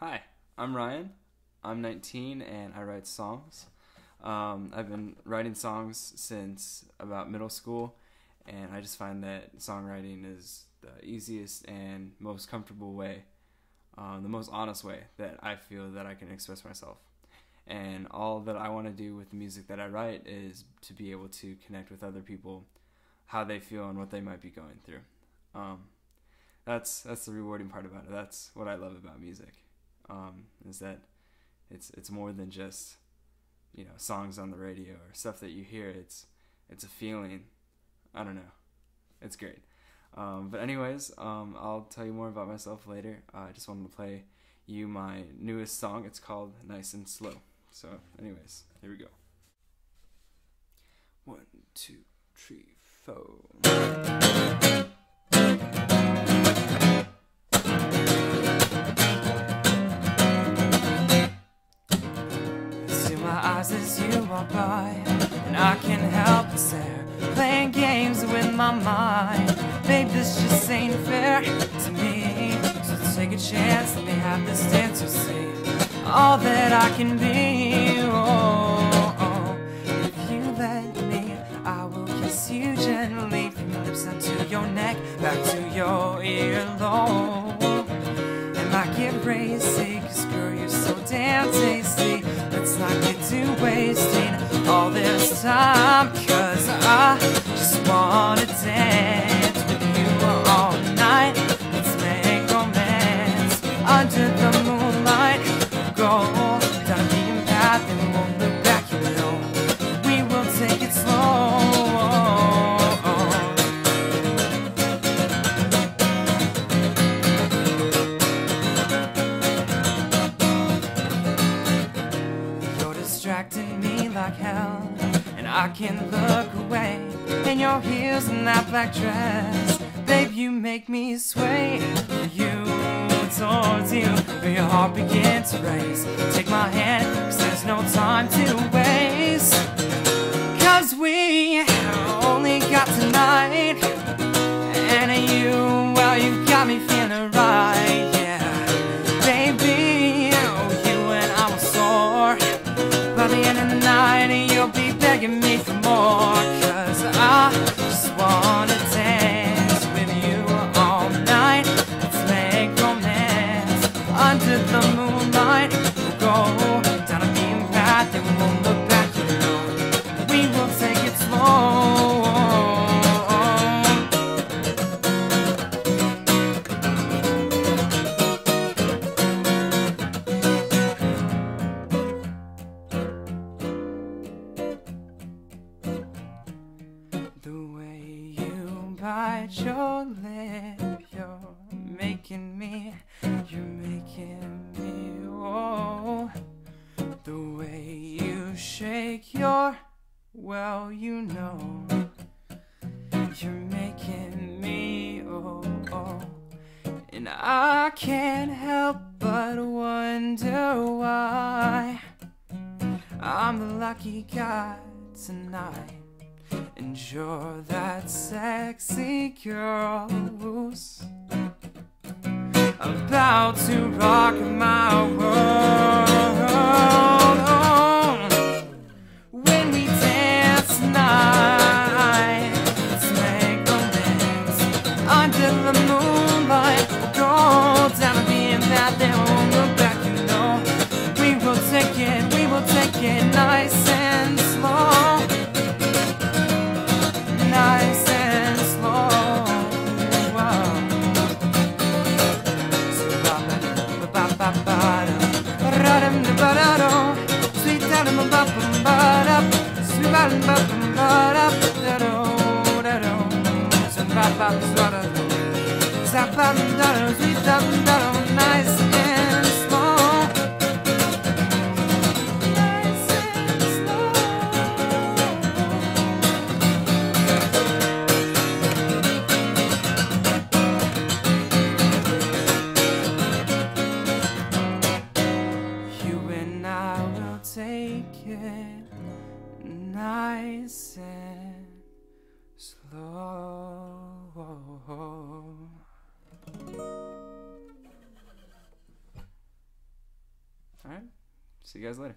Hi, I'm Ryan. I'm 19 and I write songs. I've been writing songs since about middle school, and I just find that songwriting is the easiest and most comfortable way, the most honest way that I feel that I can express myself. And all that I want to do with the music that I write is to be able to connect with other people, how they feel and what they might be going through. That's the rewarding part about it. That's what I love about music. Is that it's more than just, you know, songs on the radio or stuff that you hear. It's a feeling. I don't know. It's great. But anyways, I'll tell you more about myself later. I just wanted to play you my newest song. It's called Nice and Slow. So anyways, here we go. 1, 2, 3, 4. As you walk by, and I can't help but stare, playing games with my mind. Babe, this just ain't fair to me, so take a chance, let me have this dance, you'll see all that I can be. Oh, oh. If you let me, I will kiss you gently, from your lips down to your neck, back to your earlobe. It might get racy, cause girl, you're so damn tasty. It's like you're wasting all this time, cause I just wanna dance with you all night. Let's make romance under the moonlight. Go down the path and won't look back, you know. We will take it slow. Distracting me like hell, and I can't look away. In your heels and that black dress, babe, you make me sway. Towards you, but your heart begins to race. Take my hand, cause there's no time to waste. Cause we only got tonight, and you, well, you got me feeling right. You'll be begging me for more, cause I just wanna dance with you all night. Let's make romance under the moonlight. We'll go down a beam path and we'll look back, you know. We will take it slow. Bite your lip, you're making me, oh. The way you shake your, well, you know, you're making me, oh, oh. And I can't help but wonder why I'm the lucky guy tonight. And you're that sexy girl who's about to rock my world. Oh, when we dance tonight, let's make romance under the moonlight. We'll go down and be in that, then we'll look back, you know. We will take it nice and slow. Nice and slow, nice and slow. Nice and slow. See you guys later.